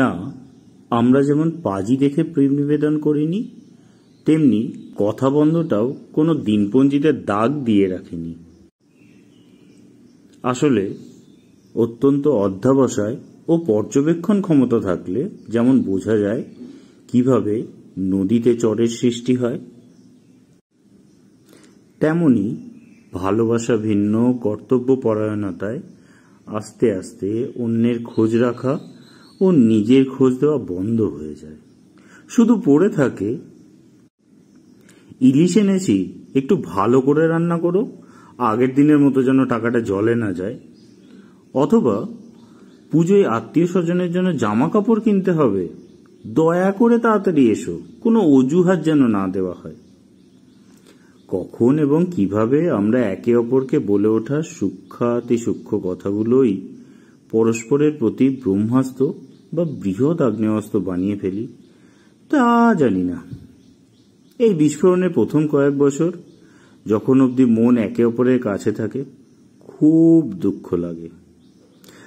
ना আমরা যেমন পাজি দেখে প্রেম নিবেদন করিনি, তেমনি কথাবন্ধটাও কোনো দিনপঞ্জিতে দাগ দিয়ে রাখিনি। আসলে অত্যন্ত অধ্যবসায় ও পর্যবেক্ষণ ক্ষমতা থাকলে যেমন বোঝা যায় কিভাবে নদীতে চরের সৃষ্টি হয়, তেমনি ভালোবাসা ভিন্ন কর্তব্যপরায়ণতায় আস্তে আস্তে অন্যের খোঁজ রাখা ও নিজের খোঁজ দেওয়া বন্ধ হয়ে যায়। শুধু পড়ে থাকে, ইলিশ এনেছি, একটু ভালো করে রান্না করো, আগের দিনের মতো যেন টাকাটা জলে না যায়, অথবা পুজোয় আত্মীয় স্বজনের জন্য জামা কাপড় কিনতে হবে, দয়া করে তাড়াতাড়ি এসো, কোনো অজুহাত যেন না দেওয়া হয়। কখন এবং কিভাবে আমরা একে অপরকে বলে ওঠা সূক্ষ্মাতি সূক্ষ্ম কথাগুলোই পরস্পরের প্রতি ব্রহ্মাস্ত্র বা বৃহৎ আগ্নেয়াস্ত্র বানিয়ে ফেলি তা জানি না। এই বিস্ফোরণের প্রথম কয়েক বছর যখন অবধি মন একে অপরের কাছে থাকে খুব দুঃখ লাগে,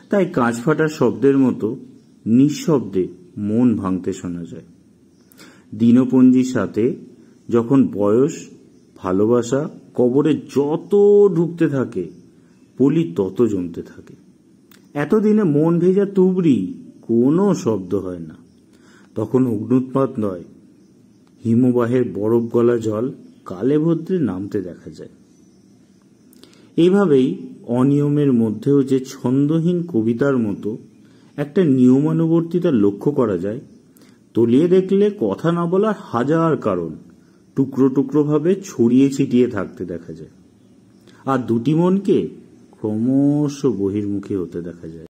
তাই কাঁচ ফাটার শব্দের মতো নিঃশব্দে মন ভাঙতে শোনা যায়। দিনপঞ্জির সাথে যখন বয়স, ভালোবাসা কবরে যত ঢুকতে থাকে পলি তত জমতে থাকে। এতদিনে মন ভেজা তুবড়ি, কোনো শব্দ হয় না। তখন অগ্নুৎপাত নয়, হিমবাহের বরফ গলা জল কালে ভদ্রে নামতে দেখা যায়। এইভাবেই অনিয়মের মধ্যেও যে ছন্দহীন কবিতার মতো একটা নিয়মানুবর্তিতা লক্ষ্য করা যায়, তলিয়ে দেখলে কথা না বলার হাজার কারণ টুকরো টুকরোভাবে ছড়িয়ে ছিটিয়ে থাকতে দেখা যায়, আর দুটি মনকে ক্রমশ বহির্মুখী হতে দেখা যায়।